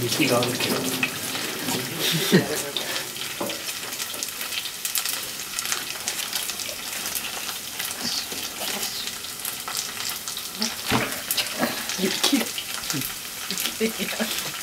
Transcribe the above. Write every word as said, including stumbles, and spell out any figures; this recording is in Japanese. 水があるけど雪が